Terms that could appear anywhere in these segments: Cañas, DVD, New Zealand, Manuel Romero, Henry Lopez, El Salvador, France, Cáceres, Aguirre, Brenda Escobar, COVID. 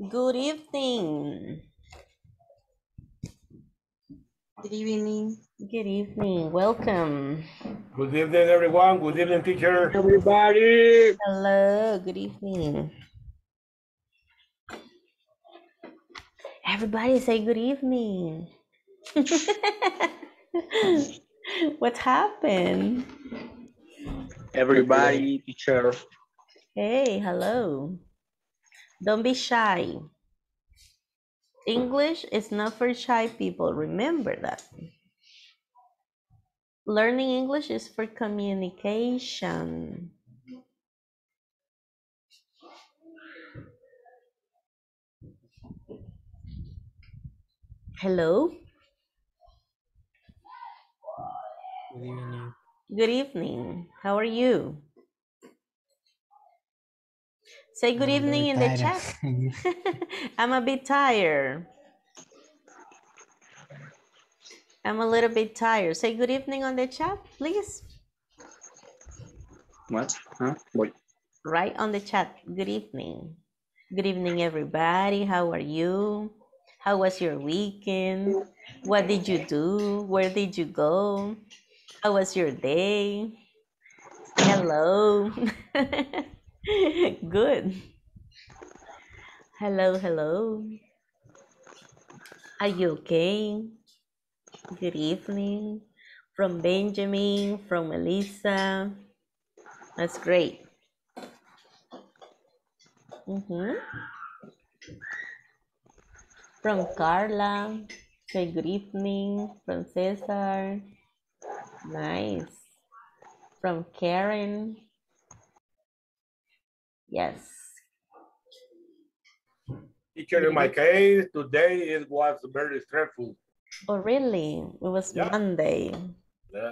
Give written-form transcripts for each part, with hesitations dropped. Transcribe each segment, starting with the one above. Good evening. Good evening. Good evening. Welcome. Good evening, everyone. Good evening, teacher. Everybody. Hello. Good evening. Everybody say good evening. What happened? Everybody, teacher. Hey, hello. Don't be shy. English is not for shy people. Remember that. Learning English is for communication. Hello. Good evening. Good evening. How are you? Say good evening in the chat. I'm a bit tired. I'm a little bit tired. Say good evening on the chat, please. What? Huh? What? Right on the chat. Good evening. Good evening, everybody. How are you? How was your weekend? What did you do? Where did you go? How was your day? Hello. Good. Hello, hello. Are you okay? Good evening. From Benjamin, from Elisa. That's great. Mm-hmm. From Carla. Say good evening. From Cesar. Nice. From Karen. Yes. Teacher, in my case, today it was very stressful. Oh, really? It was Monday. Yeah.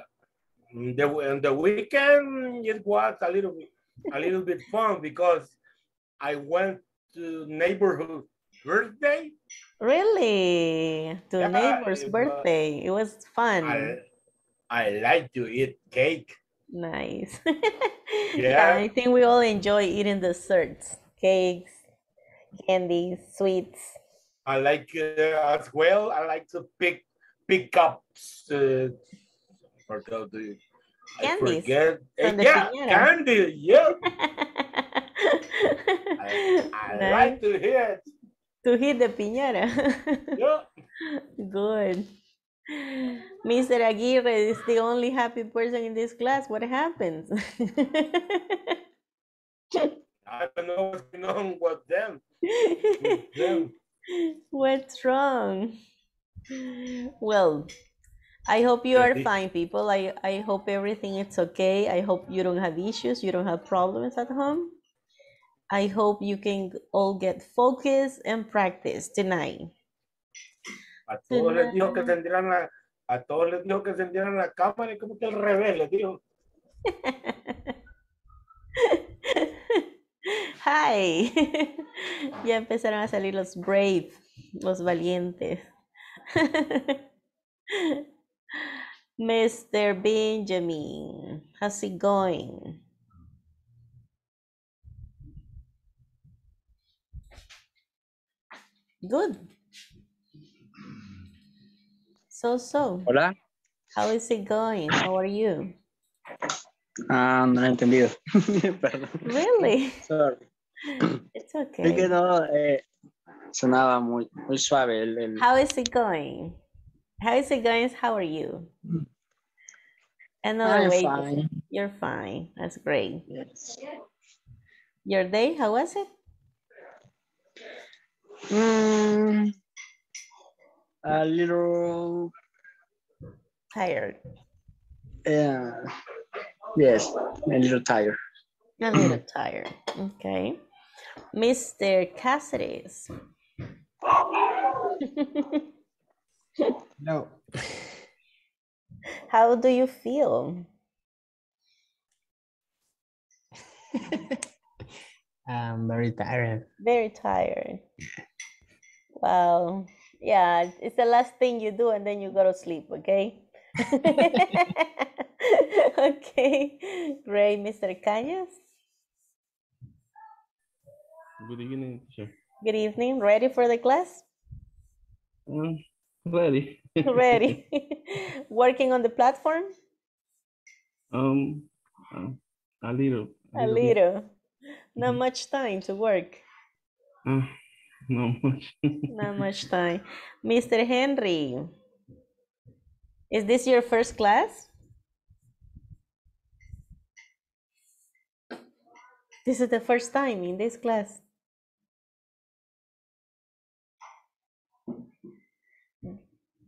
And the weekend, it was a little bit fun because I went to neighborhood birthday. Really? To neighbor's birthday. It was fun. I like to eat cake. Nice. Yeah, I think we all enjoy eating desserts, cakes, candies, sweets. I like as well. I like to pick up candies. Candy. Yeah. I like to hit. To hit the piñata. Yeah. Good. Mr. Aguirre is the only happy person in this class. What happens? I don't know what's going on with them. What's wrong? Well, I hope you are fine, people. I hope everything is okay. I hope you don't have issues. You don't have problems at home. I hope you can all get focused and practice tonight. A todos les dijo que encendieran la cámara y como que al revés les dijo. Hi. Ya empezaron a salir los brave, los valientes. Mr. Benjamin, how's it going? Good. So. Hola. How is it going? How are you? No lo he entendido. Perdón. Really? Sorry. It's okay. Es que no, sonaba muy suave. How is it going? How is it going? How are you? Another way. Fine. You're fine. That's great. Yes. Your day, how was it? A little tired. Yeah. Yes, a little tired. A little tired. Okay. Mr. Cáceres. No. How do you feel? I'm very tired. Very tired. Wow. Yeah, it's the last thing you do and then you go to sleep, okay? Okay, great. Mr. Cañas? Good evening, teacher. Good evening. Ready for the class? Ready. Ready. Working on the platform? A little. Not much time to work. Not much. Not much time. Mr. Henry, is this your first class? This is the first time in this class.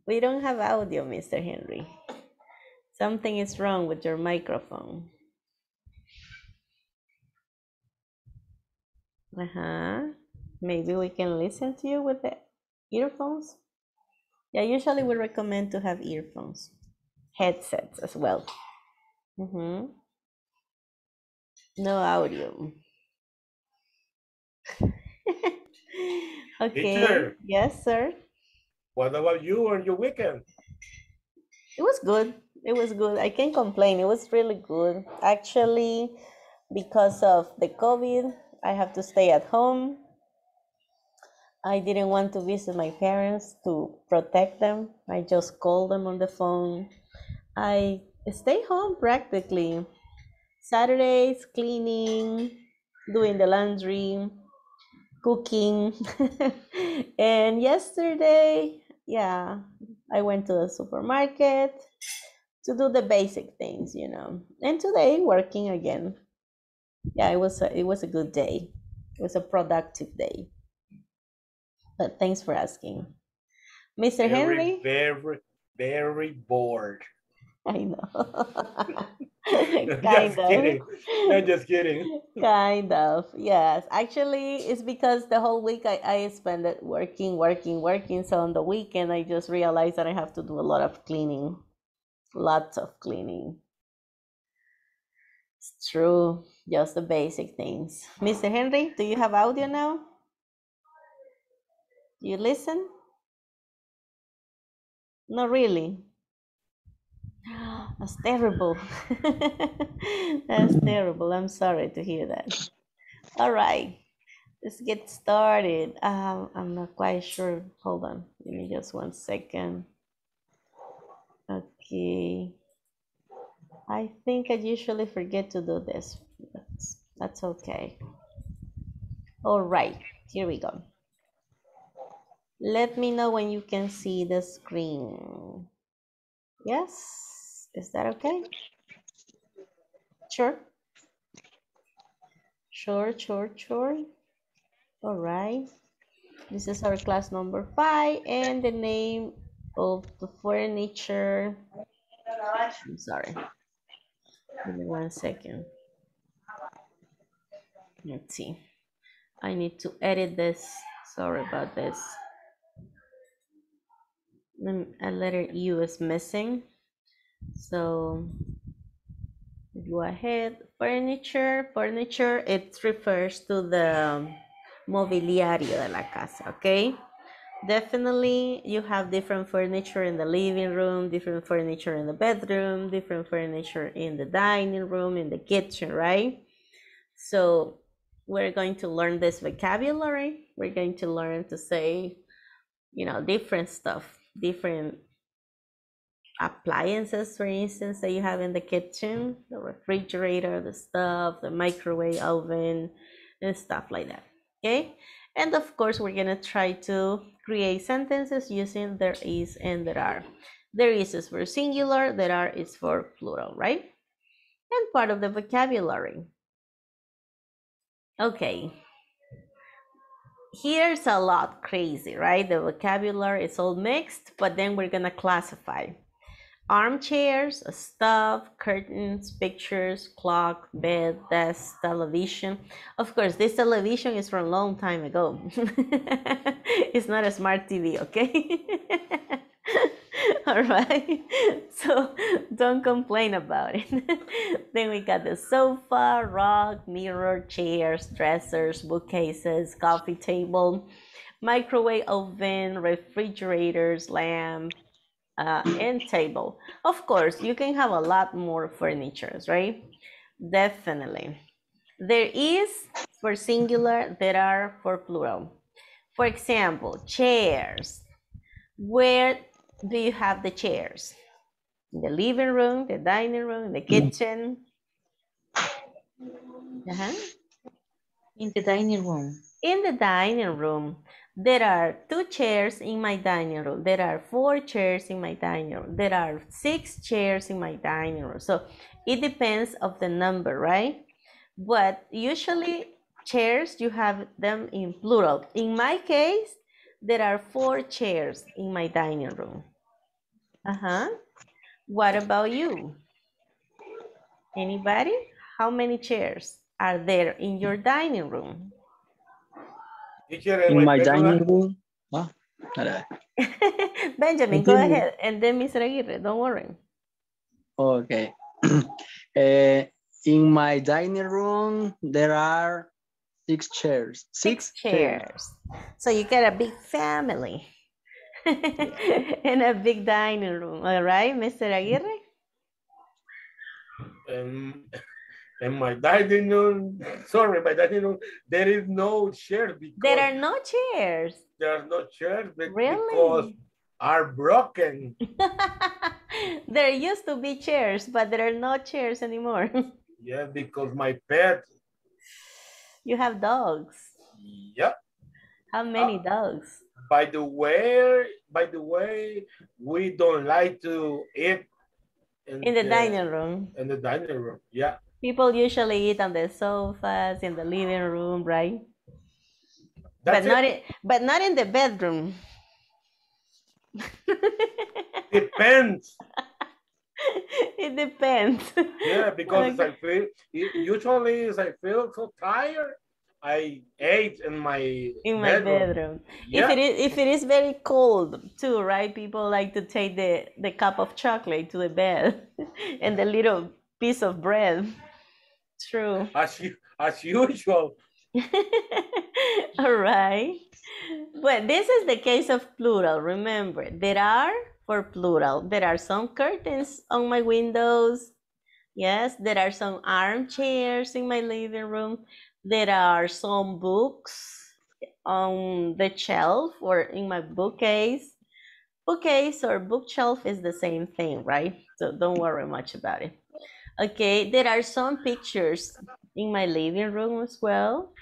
We don't have audio, Mr. Henry. Something is wrong with your microphone. Maybe we can listen to you with the earphones. Yeah, usually we recommend to have earphones, headsets as well. No audio. Okay. Teacher. Yes, sir. What about you on your weekend? It was good. It was good. I can't complain. It was really good. Actually, because of the COVID, I have to stay at home. I didn't want to visit my parents to protect them. I just called them on the phone. I stay home practically. Saturdays, cleaning, doing the laundry, cooking. And yesterday, yeah, I went to the supermarket to do the basic things, you know. And today, working again. Yeah, it was a good day. It was a productive day. But thanks for asking. Mr. Henry? Very bored. I know. I'm just kidding. Kind of, yes. Actually, it's because the whole week I spent it working. So on the weekend, I just realized that I have to do a lot of cleaning. Lots of cleaning. It's true. Just the basic things. Mr. Henry, do you have audio now? Do you listen? Not really. That's terrible. That's terrible. I'm sorry to hear that. All right, let's get started. I'm not quite sure. Hold on. Give me just 1 second. Okay. I think I usually forget to do this. That's okay. All right. Here we go. Let me know when you can see the screen. Yes. Is that okay? Sure. Sure. All right. This is our class number 5 and the name of the furniture. I'm sorry. Give me 1 second. Let's see. I need to edit this. Sorry about this. A letter U is missing. So go ahead. Furniture, it refers to the mobiliario de la casa, okay? Definitely you have different furniture in the living room, different furniture in the bedroom, different furniture in the dining room, in the kitchen, right? So we're going to learn this vocabulary. We're going to learn to say, you know, different stuff, different appliances, for instance, that you have in the kitchen, the refrigerator, the stove, the microwave oven, and stuff like that, okay? And of course, we're gonna try to create sentences using there is and there are. There is for singular, there are is for plural, right? And part of the vocabulary. Okay. Here's a lot crazy, right? The vocabulary is all mixed, but then we're gonna classify. Armchairs, a stove, curtains, pictures, clock, bed, desk, television. Of course, this television is from a long time ago. It's not a smart TV, okay? All right, so don't complain about it. Then we got the sofa, rug, mirror, chairs, dressers, bookcases, coffee table, microwave oven, refrigerators, lamp, and table. Of course, you can have a lot more furnitures, right? Definitely. There is for singular, there are for plural. For example, chairs. Where do you have the chairs? In the living room, the dining room, the kitchen. Uh-huh. In the dining room. In the dining room. There are 2 chairs in my dining room. There are 4 chairs in my dining room. There are 6 chairs in my dining room. So it depends of the number, right? But usually chairs, you have them in plural. In my case, there are 4 chairs in my dining room. Uh-huh. What about you? Anybody? How many chairs are there in your dining room? In my dining room? Huh? Benjamin, go ahead. And then Mr. Aguirre, don't worry. Okay. In my dining room, there are 6 chairs. Six chairs. So you get a big family. And a big dining room. All right, Mr. Aguirre? In my dining room, there is no chair. There are no chairs. There are no chairs because are broken. There used to be chairs, but there are no chairs anymore. Yeah, because my pet. You have dogs. Yep. How many dogs? By the way, we don't like to eat in the dining room. In the dining room, yeah. People usually eat on the sofas, in the living room, right? That's but not in the bedroom. Depends. It depends. Yeah, because okay. I feel so tired. I ate in my bedroom. Yeah. If it is very cold too, right? People like to take the cup of chocolate to the bed and the little piece of bread. True. As usual. All right. But this is the case of plural. Remember, there are for plural. There are some curtains on my windows. Yes, there are some armchairs in my living room. There are some books on the shelf or in my bookcase. Bookcase or bookshelf is the same thing, right? So don't worry much about it. Okay, there are some pictures in my living room as well.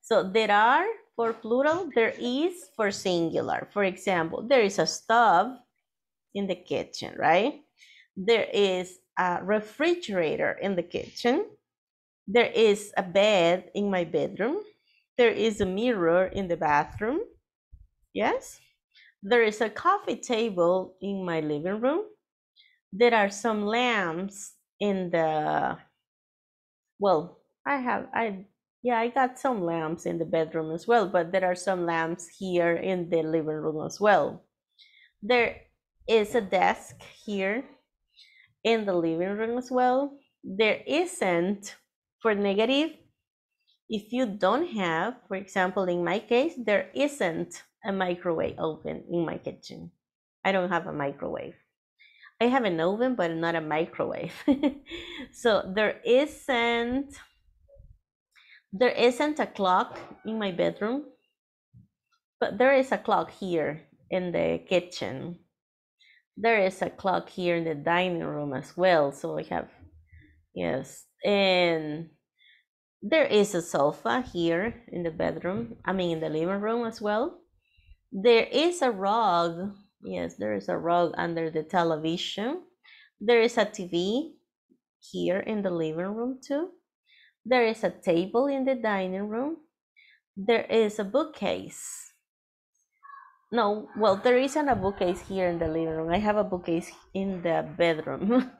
So there are for plural, there is for singular. For example, there is a stove in the kitchen, right? There is a refrigerator in the kitchen. There is a bed in my bedroom. There is a mirror in the bathroom. Yes. There is a coffee table in my living room. There are some lamps in the, well, I got some lamps in the bedroom as well, but there are some lamps here in the living room as well. There is a desk here in the living room as well. There isn't for negative, if you don't have, for example, in my case, there isn't a microwave oven in my kitchen. I don't have a microwave. I have an oven, but not a microwave. So there isn't a clock in my bedroom, but there is a clock here in the kitchen. There is a clock here in the dining room as well. So I have, yes. And there is a sofa here in the bedroom, I mean in the living room as well. There is a rug, yes, there is a rug under the television. There is a TV here in the living room too. There is a table in the dining room. There is a bookcase. No, well, there isn't a bookcase here in the living room. I have a bookcase in the bedroom.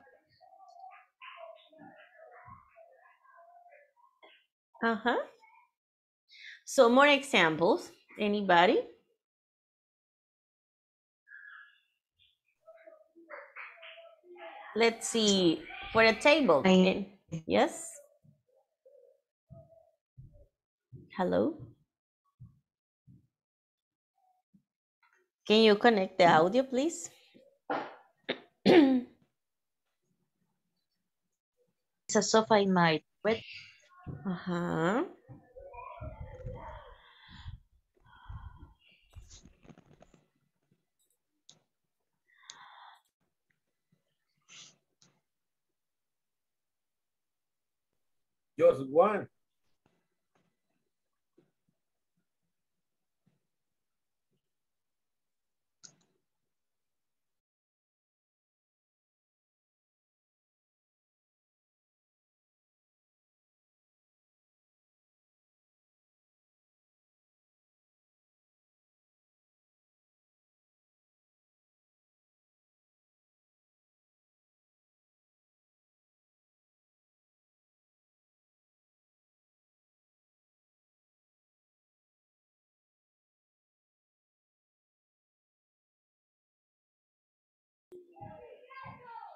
Uh-huh. So more examples, anybody? Let's see, for a table, yes? Hello? Can you connect the audio, please? It's a sofa in my bed. Uh-huh. Just one.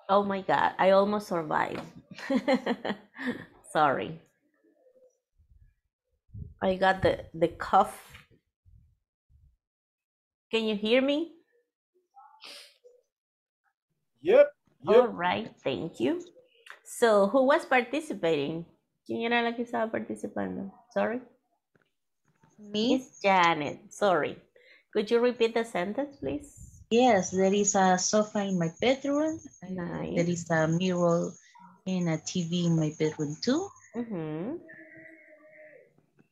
Oh my God, I almost survived. Sorry. I got the cough. Can you hear me? Yep. All right, thank you. So who was participating? ¿Quién era la que estaba participando? Sorry. Miss Janet, sorry. Could you repeat the sentence, please? Yes, there is a sofa in my bedroom. Nice. There is a mirror and a TV in my bedroom too. Mm-hmm.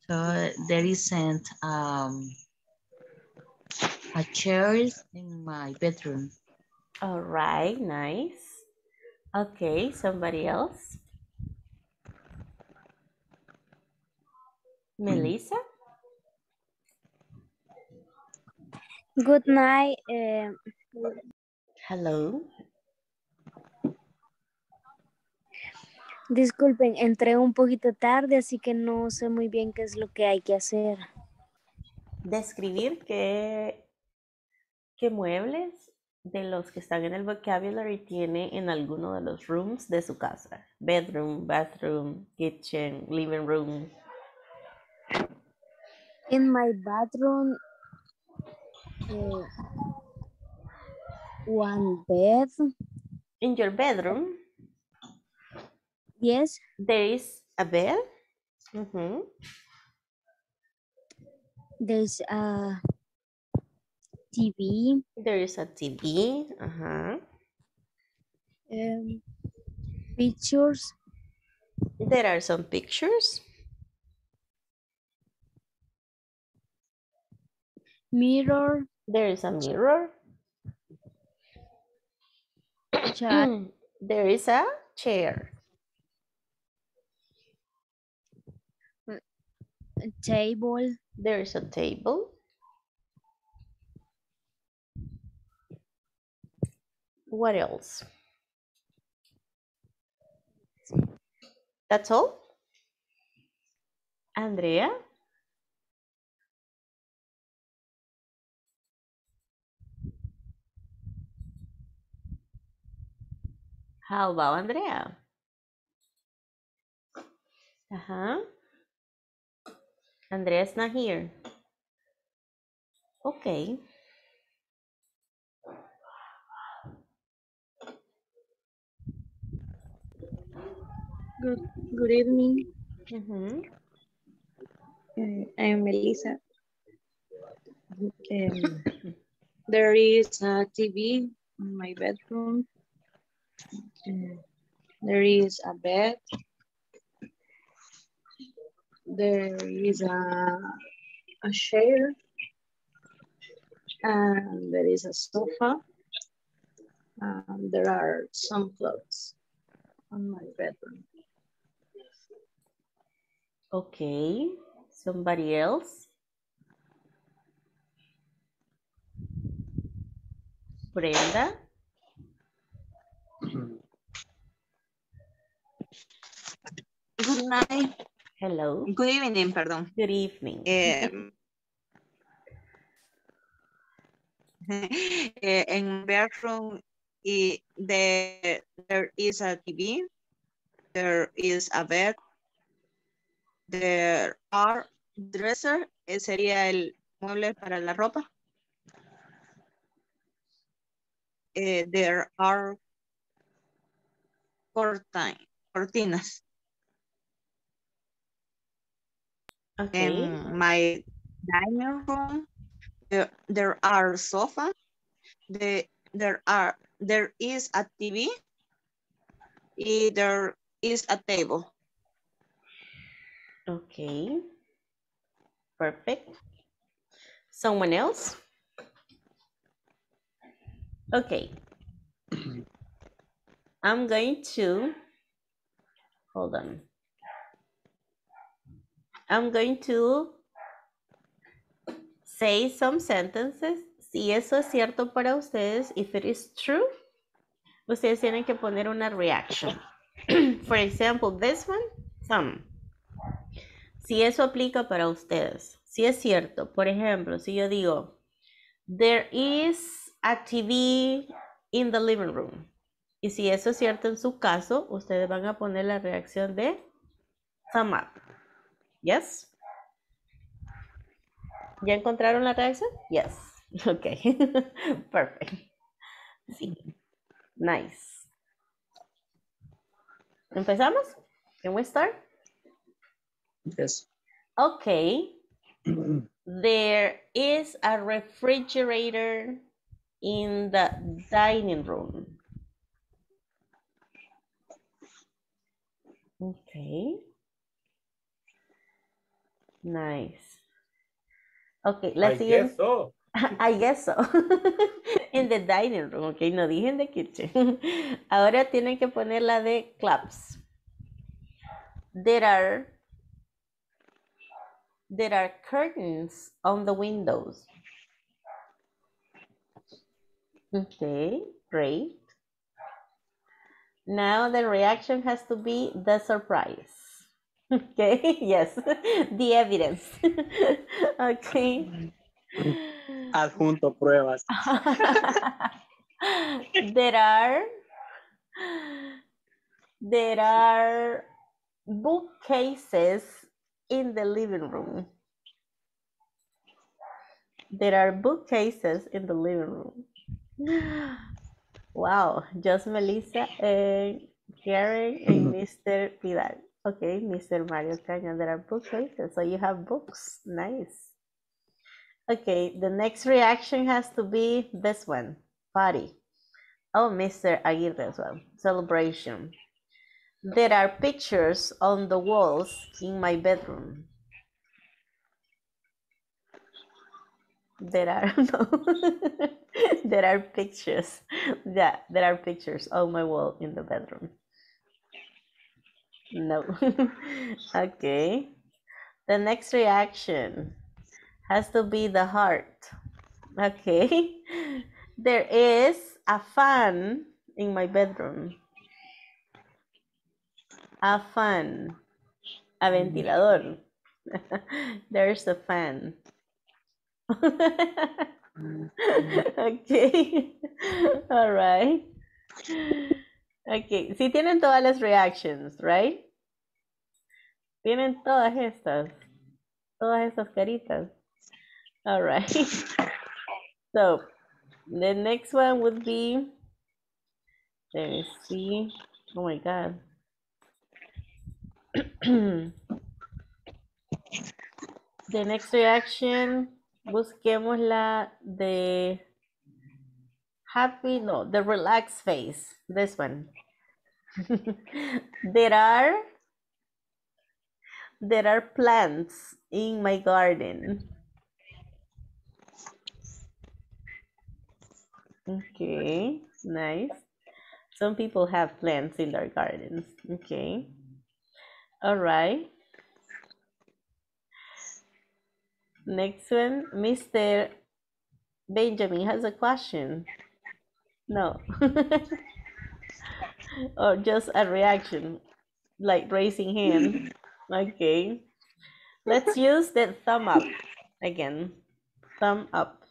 So there isn't a chair in my bedroom. All right, nice. Okay, somebody else? Melissa? Good night. Hello. Disculpen, entré un poquito tarde, así que no sé muy bien qué es lo que hay que hacer. Describir qué muebles de los que están en el vocabulary tiene en alguno de los rooms de su casa. Bedroom, bathroom, kitchen, living room. In my bathroom, one bed. In your bedroom? Yes. There is a bed? Mm-hmm. There's a TV. There is a TV. Uh-huh. Pictures. There are some pictures. Mirror. There is a mirror. Chair. There is a chair. A table. There is a table. What else? That's all? Andrea? How about Andrea? Uh-huh. Andrea's not here. Okay. Good evening. Mm-hmm. I'm Melissa. There is a TV in my bedroom. There is a bed. There is a chair. And there is a sofa. There are some clothes on my bedroom. Okay, somebody else? Brenda? Good night. Hello. Good evening, pardon. Good evening. In bedroom, there is a TV. There is a bed. There are dresser. Sería el mueble para la ropa. There are cortinas. Okay. In my dining room, there are sofa. There is a TV. There is a table. Okay, perfect. Someone else? Okay. I'm going to, hold on. I'm going to say some sentences. Si eso es cierto para ustedes, if it is true, ustedes tienen que poner una reaction. For example, this one, some. Si eso aplica para ustedes, si es cierto, por ejemplo, si yo digo, there is a TV in the living room. Y si eso es cierto en su caso, ustedes van a poner la reacción de sum up. Yes? ¿Ya encontraron la reacción? Yes. Okay. Perfect. Sí. Nice. ¿Empezamos? Can we start? Yes. Okay. There is a refrigerator in the dining room. Okay. Nice. Okay, let's see. Guess so. I guess so. In the dining room. Okay, no dije en the kitchen. Ahora tienen que poner la de claps. There are curtains on the windows. Okay, great. Now the reaction has to be the surprise. Okay, yes, the evidence. Okay. Adjunto pruebas. There are bookcases in the living room. There are bookcases in the living room. Wow, just Melissa and Karen and Mr. Vidal. Okay, Mr. Mario Caña, there are bookcases, so you have books. Nice. Okay, the next reaction has to be this one, party. Oh, Mr. Aguirre as well, celebration. There are pictures on the walls in my bedroom. There are pictures. Yeah, there are pictures on my wall in the bedroom. No. Okay. The next reaction has to be the heart. Okay. There is a fan in my bedroom. A fan. A ventilador. There's a fan. Okay. All right. Okay. Sí tienen todas las reactions, right? Tienen todas estas caritas. All right. So the next one would be, let me see. Oh my God. The next reaction. Busquemos la de happy, no, the relaxed face, this one. There are plants in my garden. Okay, nice. Some people have plants in their gardens. Okay. All right. Next one, Mr. Benjamin has a question. No. Or just a reaction, like raising hand. Okay. Let's use the thumb up again. Thumb up,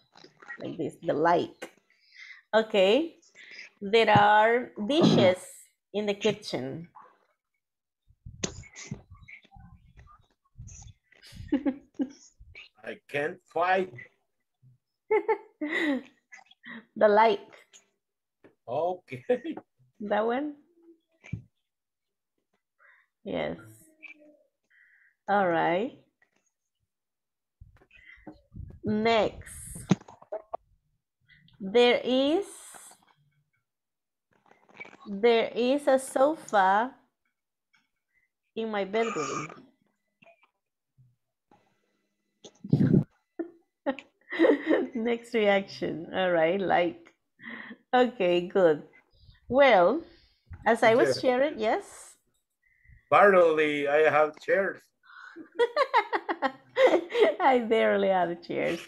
like this, the like. Okay. There are dishes in the kitchen. I can't fight. The light. Okay. That one? Yes. All right. Next. There is a sofa in my bedroom. Next reaction. All right, like. Okay, good. Well, as I was sharing, yes. Barely, I have chairs. I barely have chairs.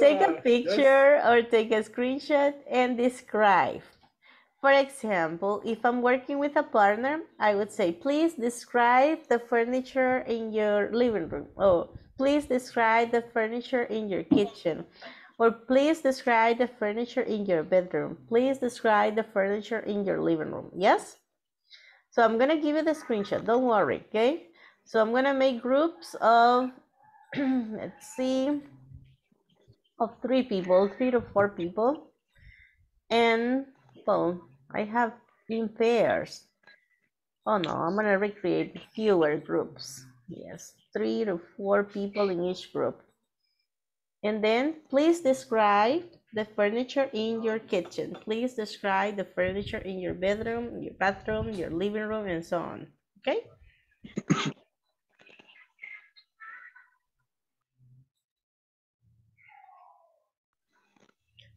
Take a picture or take a screenshot and describe. For example, if I'm working with a partner, I would say, please describe the furniture in your living room. Oh, please describe the furniture in your kitchen. Or please describe the furniture in your bedroom. Please describe the furniture in your living room. Yes? So I'm going to give you the screenshot. Don't worry, okay? So I'm going to make groups of, let's see, of 3 to 4 people. And, well, I have in pairs. Oh, no, I'm going to recreate fewer groups. Yes, 3 to 4 people in each group. And then, please describe the furniture in your kitchen. Please describe the furniture in your bedroom, your bathroom, your living room, and so on. Okay?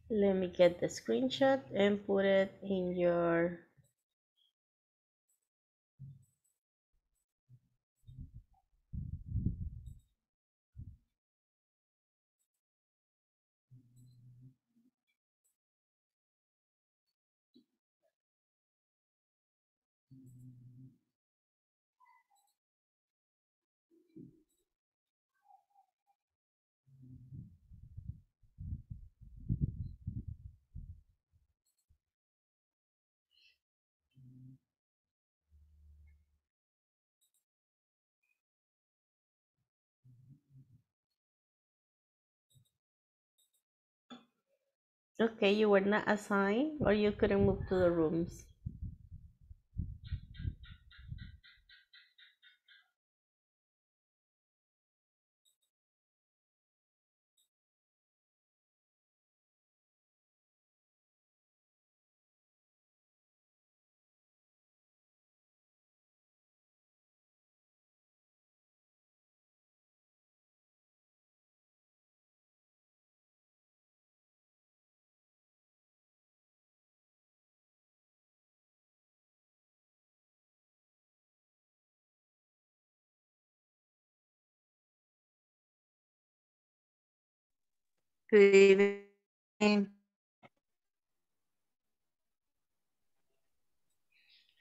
Let me get the screenshot and put it in your... Okay, you were not assigned or you couldn't move to the rooms. Good evening.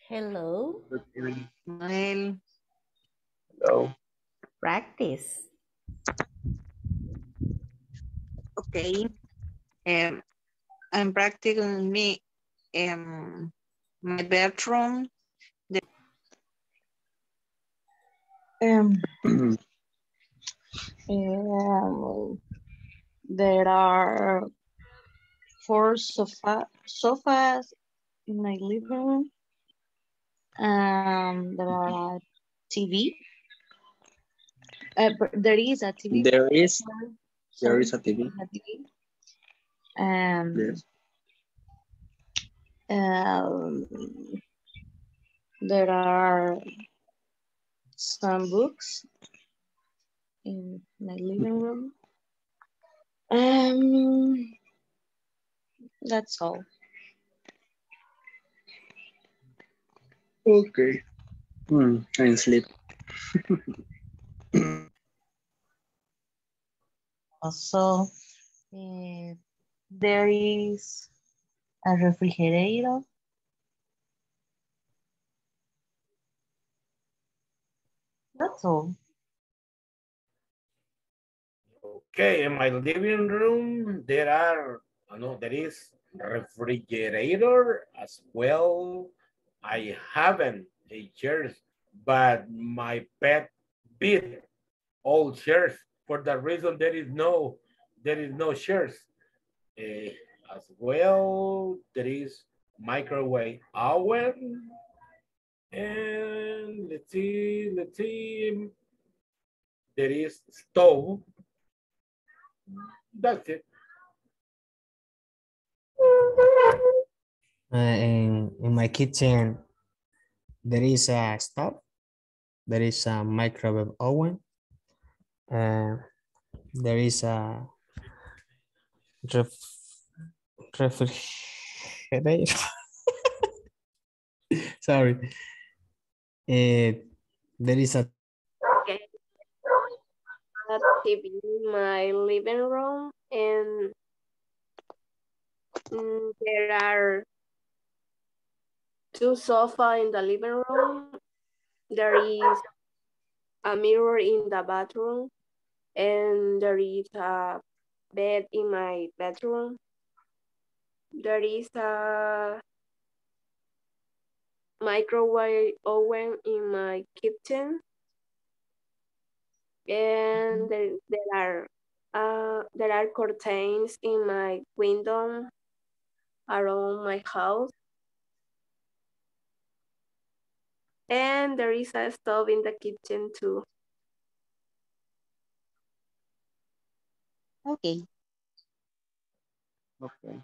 Hello. Good evening. Well, hello. Practice. Okay. I'm practicing my bedroom. There are 4 sofas in my living room. There are TV. There is a TV. There is a TV. Yes. There are some books in my living room. That's all. Okay. I'm asleep. Also, there is a refrigerator. That's all. Okay, in my living room, there is refrigerator as well. I haven't a chair, but my pet beat all chairs. For that reason, there is no chairs. As well, there is microwave oven. And let's see, there is stove. That's it. In my kitchen, there is a stove. There is a microwave oven. There is a refrigerator. Sorry. There is a TV in my living room, and there are two sofas in the living room. There is a mirror in the bathroom, and there is a bed in my bedroom. There is a microwave oven in my kitchen. And there are curtains in my window around my house. And there is a stove in the kitchen too. Okay. Okay.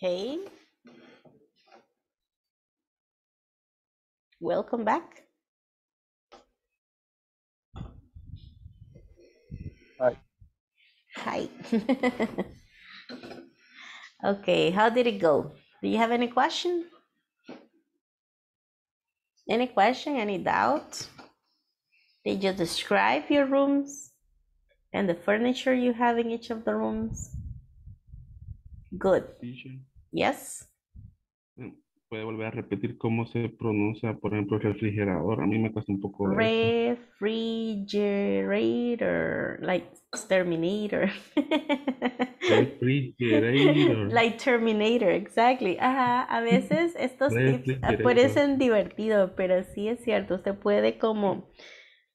Hey, welcome back. Hi. Hi. Okay, how did it go? Do you have any question? Any question, any doubt? Did you describe your rooms and the furniture you have in each of the rooms? Good. Yes. Puede volver a repetir cómo se pronuncia, por ejemplo, refrigerador. A mí me cuesta un poco. Refrigerator, like exterminator. Refrigerator. Like Terminator, exactly. Ajá. A veces estos tips parecen divertidos, pero sí es cierto. Usted puede como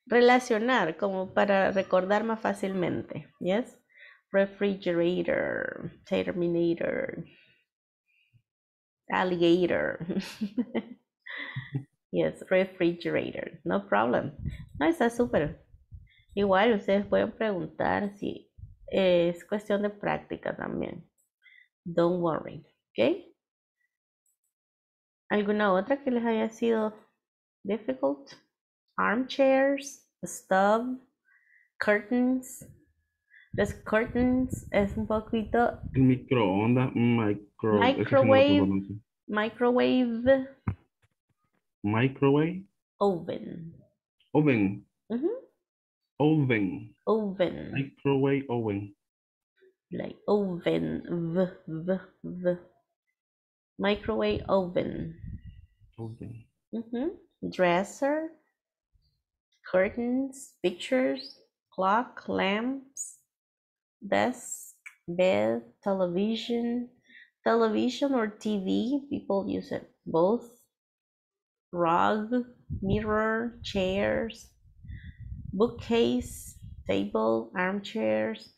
relacionar, como para recordar más fácilmente. Yes. Refrigerator, Terminator, alligator. Yes, refrigerator, no problem. No, está súper. Igual ustedes pueden preguntar si es cuestión de práctica también. Don't worry, ¿ok? ¿Alguna otra que les haya sido difficult? Armchairs, stove, curtains. Los curtains es un poquito... Microondas, microwave. Oven. Uh-huh. Oven. Microwave oven. Like oven. Microwave oven. Uh-huh. Dresser. Curtains. Pictures. Clock. Lamps. Desk, bed, television or TV, people use it both. Rug, mirror, chairs, bookcase, table, armchairs.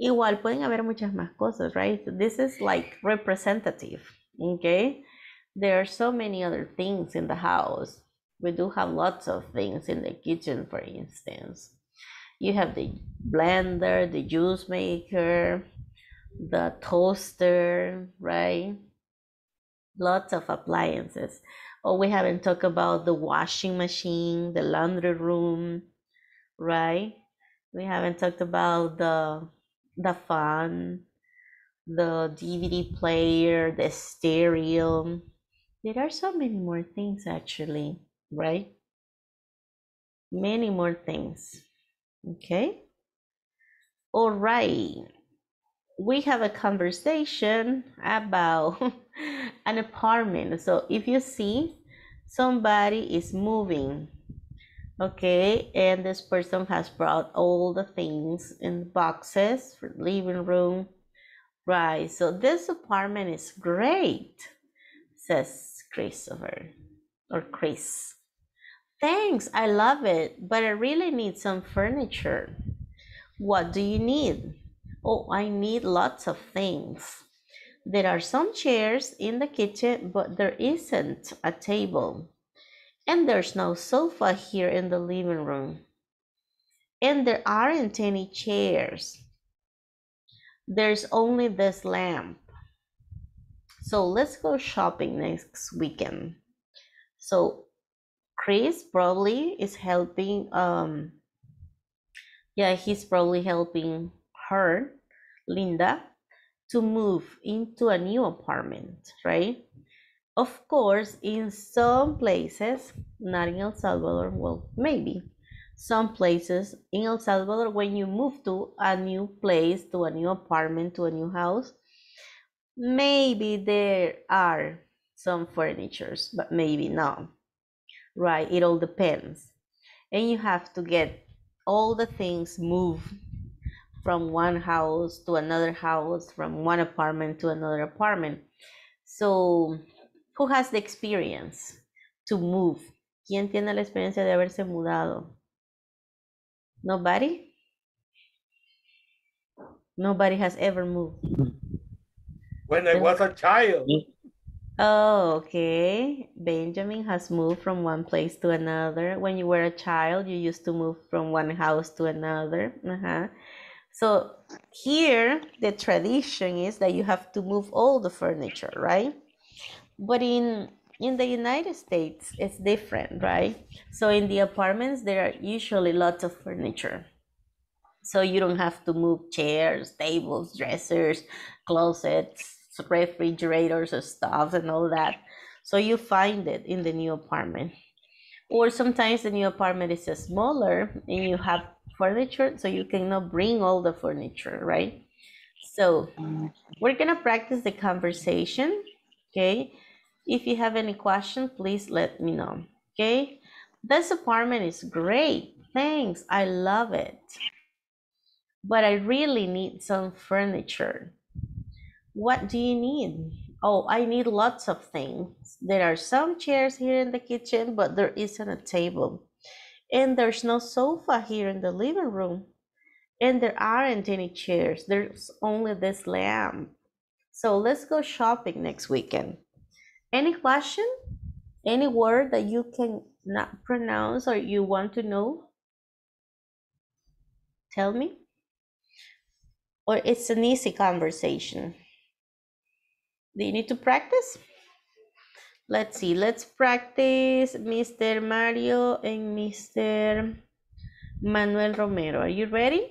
Igual pueden haber muchas más cosas, right? This is like representative, okay? There are so many other things in the house. We do have lots of things in the kitchen, for instance. You have the blender, the juice maker, the toaster, right? Lots of appliances. Oh, we haven't talked about the washing machine, the laundry room, right? We haven't talked about the fan, the DVD player, the stereo. There are so many more things actually, right? Many more things. Okay. All right. We have a conversation about an apartment. So if you see somebody is moving, okay, and this person has brought all the things in boxes for living room, right? So this apartment is great, says Christopher or Chris. Thanks, I love it, but I really need some furniture. What do you need? Oh, I need lots of things. There are some chairs in the kitchen, but there isn't a table. And there's no sofa here in the living room. And there aren't any chairs. There's only this lamp. So let's go shopping next weekend. So Chris probably is helping. He's probably helping her, Linda, to move into a new apartment, right? Of course, in some places, not in El Salvador, well, maybe. Some places in El Salvador, when you move to a new place, to a new apartment, to a new house, maybe there are some furnitures, but maybe not, right? It all depends. And you have to get all the things moved from one house to another house, from one apartment to another apartment. So, who has the experience to move? ¿Quién tiene la experiencia de haberse mudado? Nobody? Nobody has ever moved. When I was a child. Oh, okay. Benjamin has moved from one place to another. When you were a child, you used to move from one house to another. So here, the tradition is that you have to move all the furniture, right? But in the United States, it's different, right? So in the apartments, there are usually lots of furniture. So you don't have to move chairs, tables, dressers, closets, refrigerators or stuff and all that. So you find it in the new apartment. Or sometimes the new apartment is smaller and you have furniture, so you cannot bring all the furniture, right? So we're going to practice the conversation, okay? If you have any question, please let me know, okay? This apartment is great. Thanks. I love it. But I really need some furniture. What do you need? Oh, I need lots of things. There are some chairs here in the kitchen, but there isn't a table. And there's no sofa here in the living room. And there aren't any chairs. There's only this lamp. So let's go shopping next weekend. Any question? Any word that you cannot pronounce or you want to know? Tell me. Or it's an easy conversation. Do you need to practice? Let's see. Let's practice Mr. Mario and Mr. Manuel Romero. Are you ready?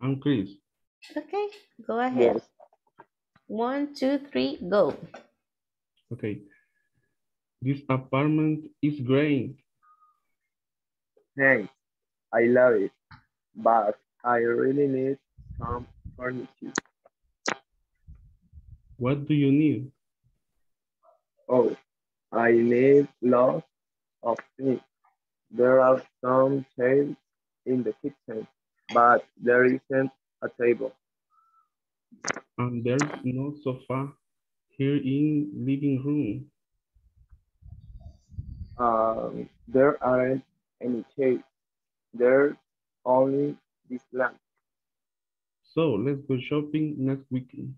I'm Chris. Okay, go ahead. Yes. 1, 2, 3, go. Okay. This apartment is great. Hey, I love it, but I really need some furniture. What do you need? Oh, I need lots of things. There are some chairs in the kitchen, but there isn't a table. And there's no sofa here in the living room. There aren't any chairs. There's only this lamp. So let's go shopping next weekend.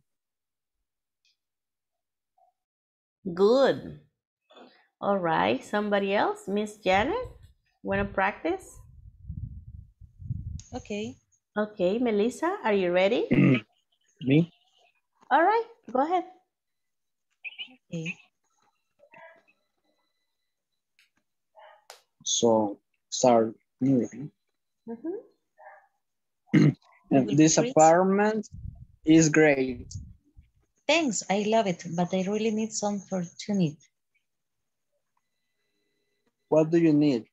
Good. All right. Somebody else? Miss Janet, want to practice? Okay. Okay. Melissa, are you ready? Me? All right. Go ahead. Okay. So, sorry. Mm-hmm. This apartment is great. Thanks, I love it, but I really need some furniture. What do you need?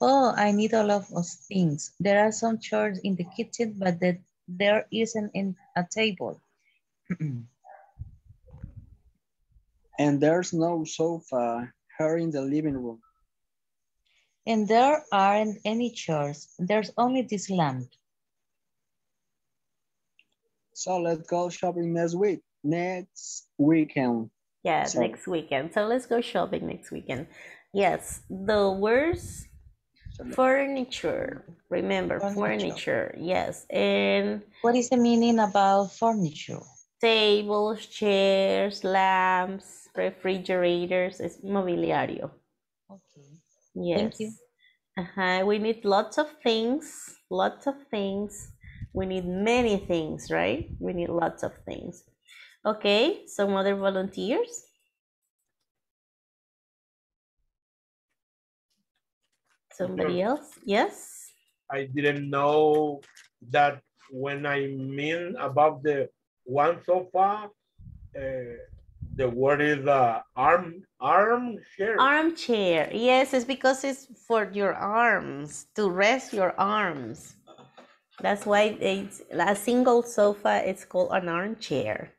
Oh, I need a lot of things. There are some chairs in the kitchen, but there isn't a table. And there's no sofa here in the living room. And there aren't any chairs. There's only this lamp. So let's go shopping next weekend. Yeah, so. Next weekend. So let's go shopping next weekend. Yes, the words furniture. Remember, furniture. Yes, and what is the meaning about furniture? tables, chairs, lamps, refrigerators, it's mobiliario. Okay. Yes. Thank you. We need lots of things, We need many things, right? We need lots of things. Okay, some other volunteers? Somebody else? Yes? I didn't know that when I mean about the one sofa, the word is armchair. Armchair, yes, it's because it's for your arms, to rest your arms. That's why it's a single sofa, it's called an armchair.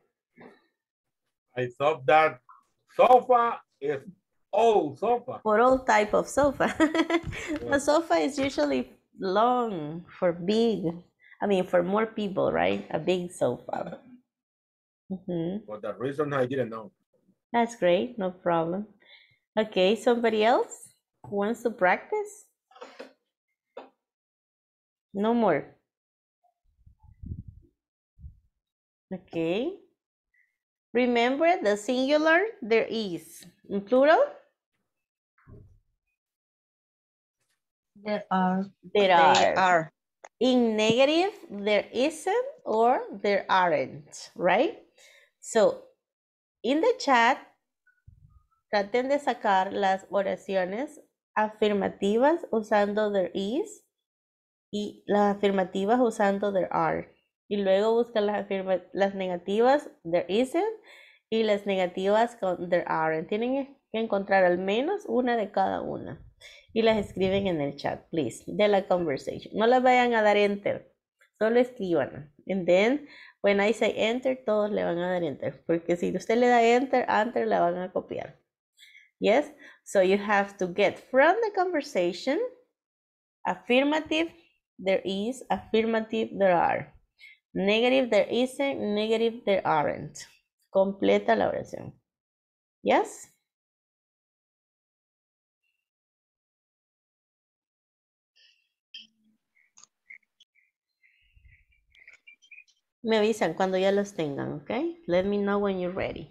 I thought that sofa is all sofa. For all type of sofa. The sofa is usually long for big, I mean for more people, right? A big sofa. Mm-hmm. For that reason I didn't know. That's great, no problem. Okay, somebody else wants to practice? No more. Okay. Remember the singular, there is. In plural? There are. There are. There are. In negative, there isn't or there aren't, right? So, in the chat, traten de sacar las oraciones afirmativas usando there is y las afirmativas usando there are. Y luego busca las negativas, there isn't, y las negativas con there aren't. Tienen que encontrar al menos una de cada una. Y las escriben en el chat, please, de la conversation. No las vayan a dar enter, solo escriban. And then, when I say enter, todos le van a dar enter. Porque si usted le da enter, antes la van a copiar. Yes? So you have to get from the conversation, affirmative, there is, affirmative, there are. Negative, there isn't. Negative, there aren't. Completa la oración. Yes? Me avisan cuando ya los tengan, okay? Let me know when you're ready.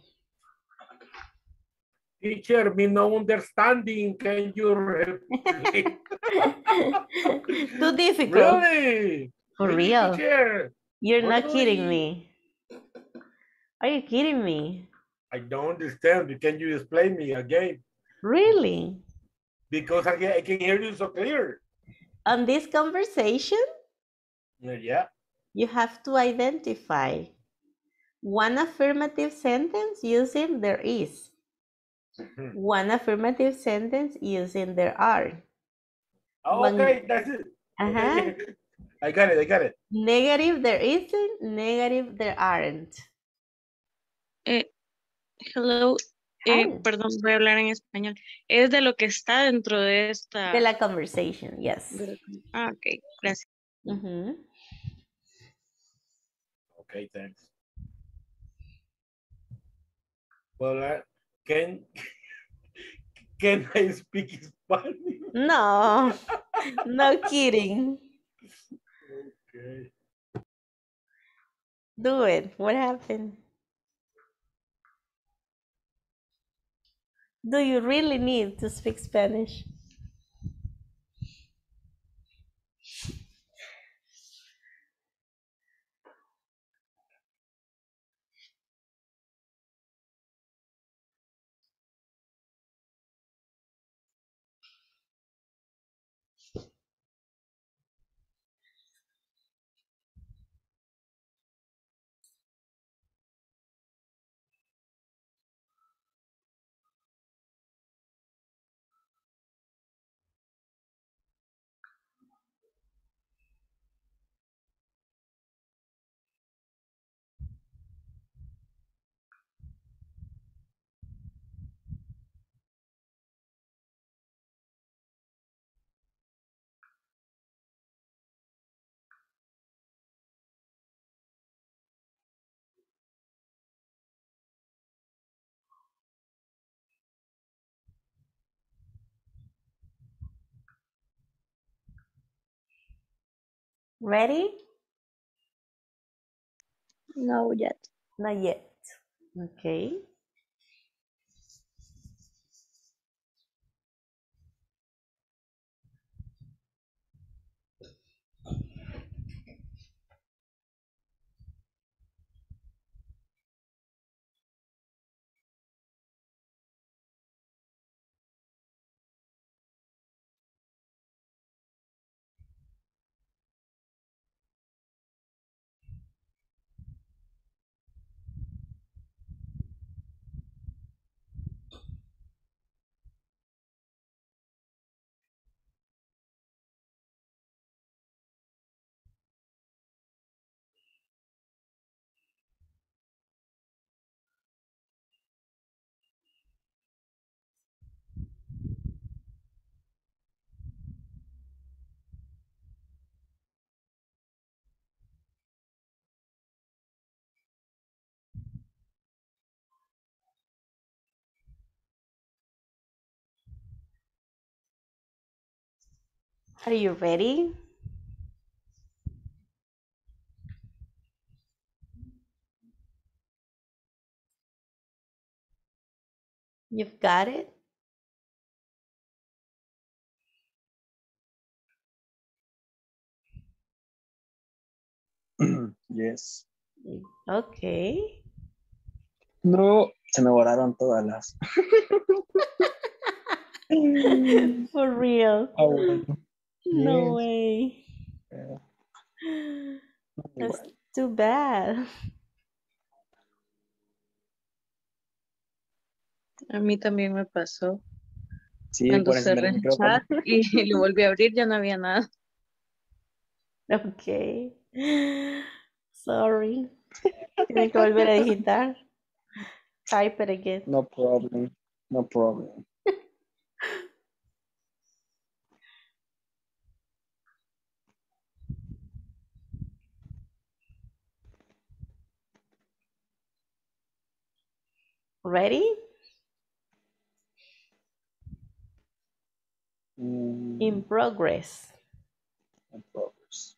Teacher, me no understanding. Can you repeat? Too difficult. Really? For real? Teacher. You're not kidding me. Are you kidding me? I don't understand. Can you explain me again? Really? Because I can hear you so clear. On this conversation? Yeah. You have to identify one affirmative sentence using there is. Mm-hmm. One affirmative sentence using there are. Oh, okay, that's it. Uh-huh. I got it, Negative, there isn't. Negative, there aren't. Hello. Perdón, voy a hablar en español. Es de lo que está dentro de esta... De la conversation, yes. Ah, ok, gracias. Uh-huh. Okay, thanks. Well, can I speak Spanish? No, no kidding. Okay. Do it. What happened? Do you really need to speak Spanish? Ready? No, yet. Not yet. Okay. Are you ready? You've got it? Yes. Okay. No, se me borraron todas las. For real. Oh, well. No way. Yeah. That's too bad. A mí también me pasó. Sí, cuando cerré el chat y lo volví a abrir, ya no había nada. Ok. Sorry. Tiene que volver a digitar. Type it again. No problem. No problem. Ready? In progress. In progress.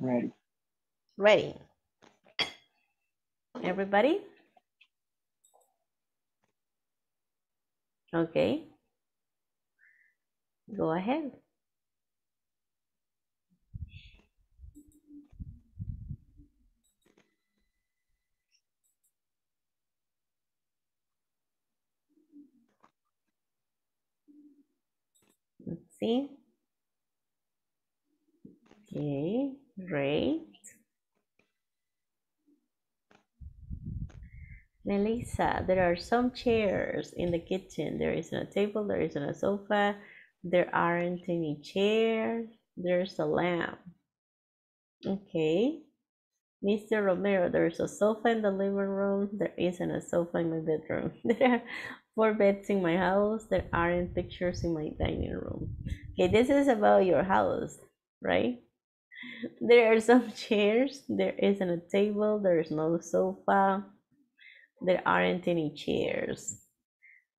Ready. Ready. Everybody? Okay. Go ahead. Let's see. Okay, great. Melissa, there are some chairs in the kitchen. There isn't a table, there isn't a sofa. There aren't any chairs. There's a lamp. Okay. Mr. Romero, there's a sofa in the living room. There isn't a sofa in my bedroom. There are 4 beds in my house. There aren't pictures in my dining room. Okay, this is about your house, right? There are some chairs. There isn't a table. There's no sofa. There aren't any chairs.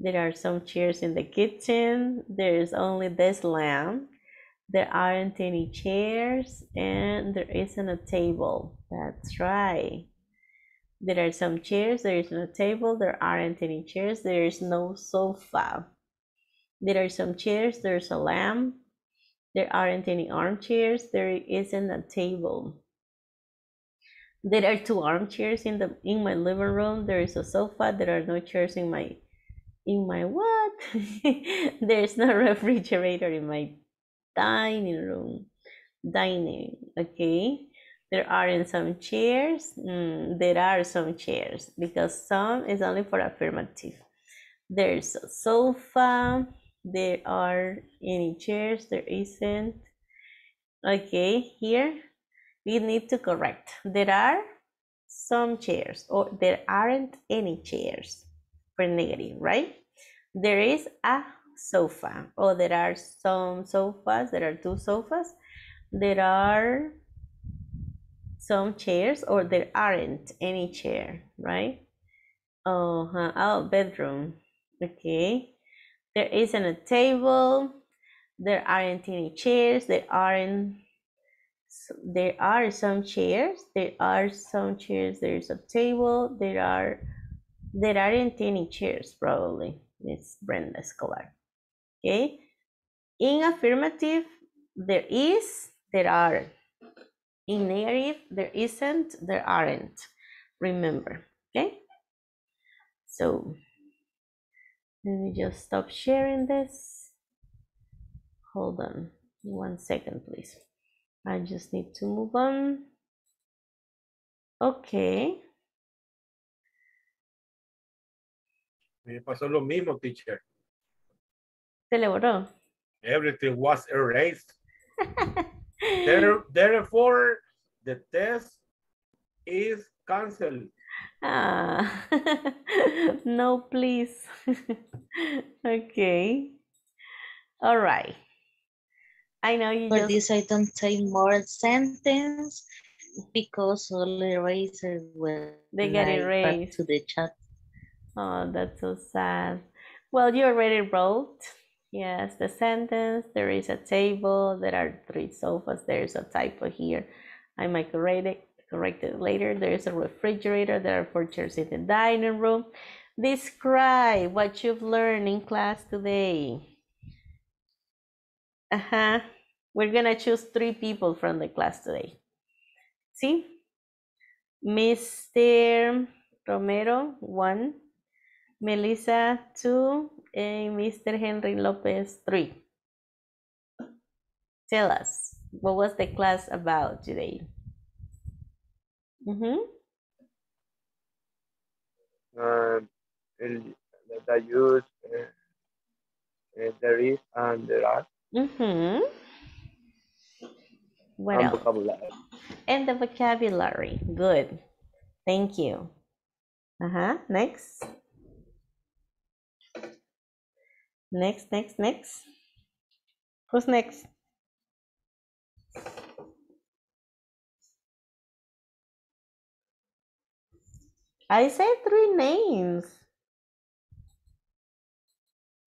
There are some chairs in the kitchen. There is only this lamp. There aren't any chairs and there isn't a table. That's right. There are some chairs. There isn't a table. There aren't any chairs. There is no sofa. There are some chairs. There's a lamp. There aren't any armchairs. There isn't a table. There are 2 armchairs in my living room. There is a sofa. There are no chairs in my what? There's no refrigerator in my dining room. Dining, okay. There aren't some chairs. There are some chairs because some is only for affirmative. There's a sofa. There are any chairs. There isn't. Okay, here we need to correct. There are some chairs or there aren't any chairs. Negative, right? There is a sofa, or there are some sofas. There are 2 sofas. There are some chairs, or there aren't any chair, right? Oh, bedroom. Okay, There isn't a table. There aren't any chairs. There are some chairs. There are some chairs. There's a table. There aren't any chairs, probably. It's Brenda Escobar. Okay. In affirmative, there is, there are. In negative, there isn't, there aren't. Remember, okay? So, let me just stop sharing this. Hold on 1 second, please. I just need to move on. Okay. Me pasó lo mismo, teacher. Se le borró. Everything was erased. Therefore, the test is canceled. Ah, no, please. Okay. All right. I know you. For this, I don't take more sentence because all the erasers were. They got erased. Back to the chat. Oh, that's so sad. Well, you already wrote. Yes, the sentence, there is a table, there are 3 sofas, there is a typo here. I might correct it later. There is a refrigerator, there are 4 chairs in the dining room. Describe what you've learned in class today. We're gonna choose 3 people from the class today. See? Mr. Romero, 1. Melissa, 2. And Mr. Henry Lopez, 3. Tell us, what was the class about today? There is and there are. What else? Vocabulary. And the vocabulary. Good. Thank you. Next. Next. Who's next? I said 3 names.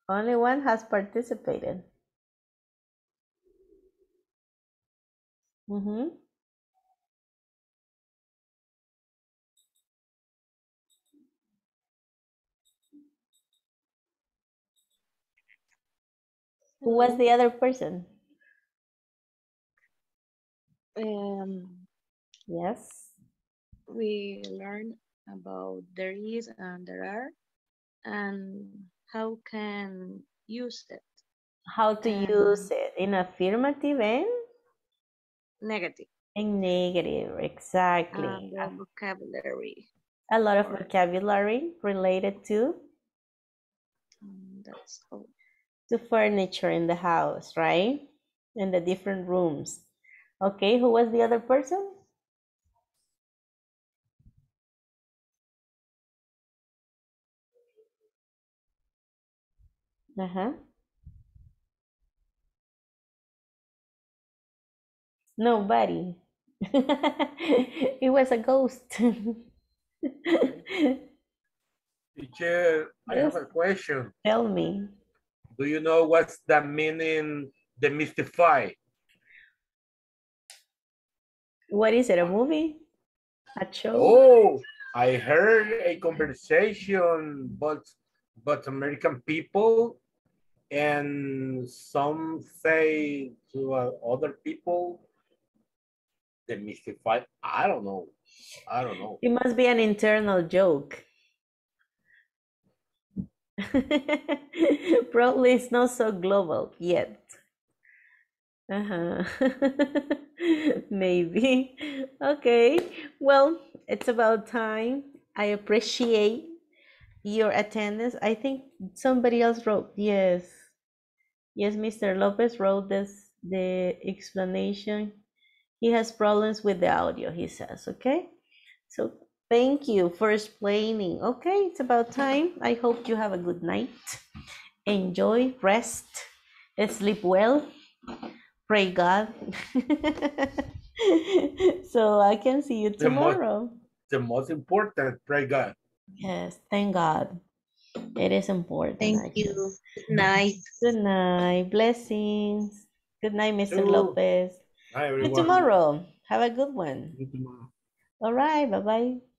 Only one has participated. Who was the other person? Yes. We learned about there is and there are and how can use it. How to use it in affirmative and? Negative. In negative, exactly. Vocabulary. A lot of vocabulary related to? That's all. To furniture in the house, right? In the different rooms. Okay, who was the other person? Nobody. It was a ghost. Teacher, I have a question. Tell me. Do you know what's the meaning, demystify? What is it, a movie? A show? Oh, I heard a conversation about American people, and some say to other people, demystify. I don't know. It must be an internal joke. Probably it's not so global yet. Maybe. Okay, well, it's about time. I appreciate your attendance. I think somebody else wrote. Yes, Mr. Lopez wrote this, the explanation. He has problems with the audio, he says. Okay, so thank you for explaining. Okay, it's about time. I hope you have a good night. Enjoy, rest, sleep well. Pray God. So I can see you tomorrow. The most important, pray God. Yes, thank God. It is important. Thank you. Good night. Good night. Blessings. Good night, Mr. Lopez. Hi, everyone. Good tomorrow. Have a good one. Good tomorrow. All right. Bye-bye.